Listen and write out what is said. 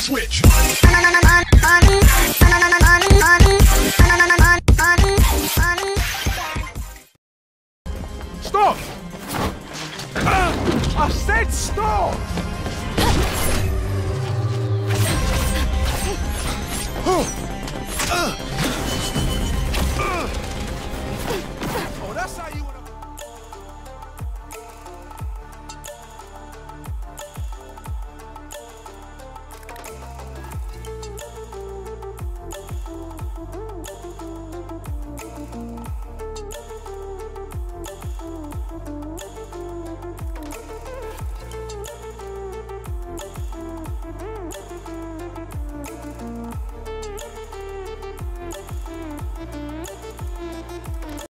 switch. Stop! I said stop! Oh, that's how you...